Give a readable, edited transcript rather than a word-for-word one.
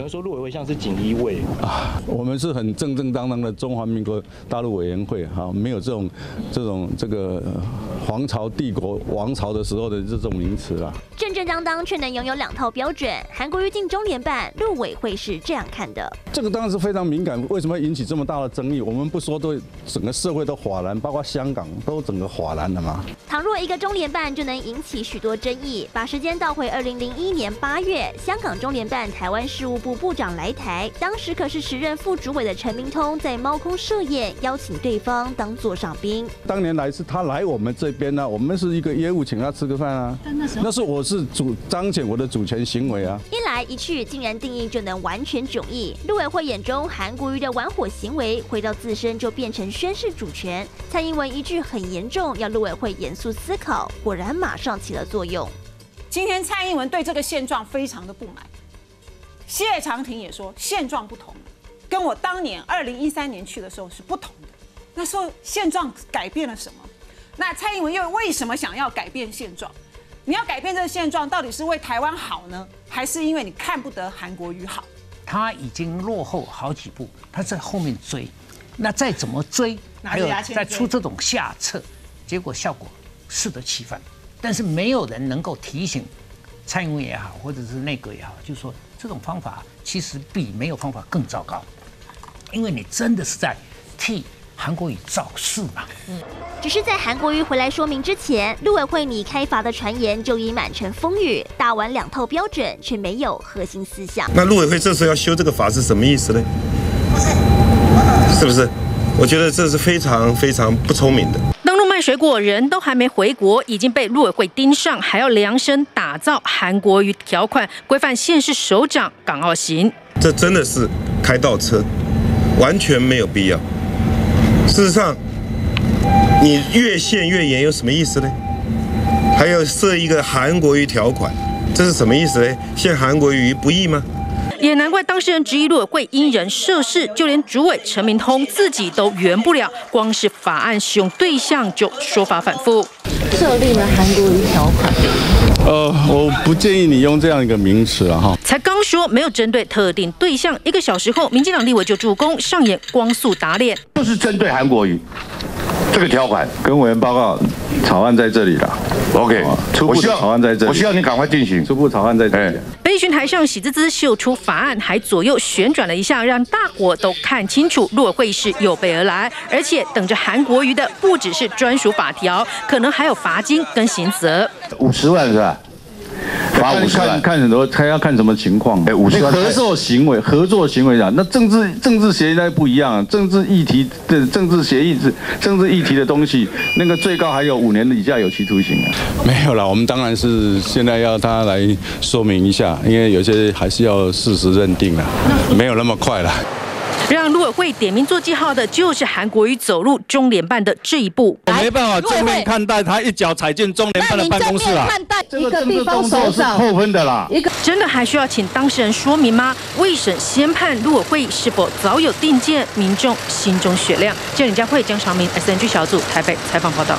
有人说陆委会像是锦衣卫啊，我们是很正正当当的中华民国大陆委员会啊，没有这种皇朝帝国王朝的时候的这种名词啦。正正当当却能拥有两套标准，韩国瑜进中联办，陆委会是这样看的。这个当然是非常敏感，为什么引起这么大的争议？我们不说，对整个社会都哗然，包括香港都整个哗然了嘛。倘若一个中联办就能引起许多争议，把时间倒回2001年8月，香港中联办台湾事务部部长来台，当时可是时任副主委的陈明通在猫空设宴，邀请对方当座上宾。当年来是他来我们这边呢、啊，我们是一个业务，请他吃个饭啊。那是我是彰显我的主权行为啊。一来一去，竟然定义就能完全迥异。陆委会眼中韩国瑜的玩火行为，回到自身就变成宣示主权。蔡英文一句很严重，要陆委会严肃思考，果然马上起了作用。今天蔡英文对这个现状非常的不满。谢长廷也说现状不同，跟我当年2013年去的时候是不同的。那时候现状改变了什么？那蔡英文又为什么想要改变现状？你要改变这个现状，到底是为台湾好呢，还是因为你看不得韩国瑜好？他已经落后好几步，他在后面追，那再怎么追，还有再出这种下策，结果效果适得其反。但是没有人能够提醒蔡英文也好，或者是内阁也好，就是说。这种方法其实比没有方法更糟糕，因为你真的是在替韩国瑜造势嘛。只是在韩国瑜回来说明之前，陆委会拟开罚的传言就已满城风雨，打完两套标准却没有核心思想。那陆委会这时候要修这个法是什么意思呢？是不是？我觉得这是非常非常不聪明的。水果人都还没回国，已经被陆委会盯上，还要量身打造韩国瑜条款规范县市首长港澳行，这真的是开倒车，完全没有必要。事实上，你越限越严有什么意思呢？还要设一个韩国瑜条款，这是什么意思呢？限韩国瑜不易吗？也难怪当事人质疑陆委会因人设事，就连主委陈明通自己都圆不了。光是法案使用对象就说法反复，设立了韩国瑜条款。我不建议你用这样一个名词了哈。才刚说没有针对特定对象，1个小时后，民进党立委就助攻上演光速打脸，就是针对韩国瑜这个条款。跟委员报告，草案在这里了。OK， 初步草案在这里，我需要你赶快进行初步草案在这里。被询台上喜滋滋秀出法案，还左右旋转了一下，让大伙都看清楚，陆委会是有备而来，而且等着韩国瑜的不只是专属法条，可能还有罚金跟刑责，50万是吧？罚50万，看很多，还要看什么情况。50万合作行为啊，那政治协议那不一样、啊，政治议题的东西，那个最高还有5年以下有期徒刑啊。没有啦，我们当然是现在要他来说明一下，因为有些还是要事实认定啦，没有那么快啦。让陆委会点名做记号的，就是韩国瑜走入中联办的这一步。我没办法正面看待他一脚踩进中联办的办公室啊！这个地方首长扣分的啦。真的还需要请当事人说明吗？未审先判，陆委会是否早有定见？民众心中雪亮。记者李佳慧、江长明，SNG 小组台北采访报道。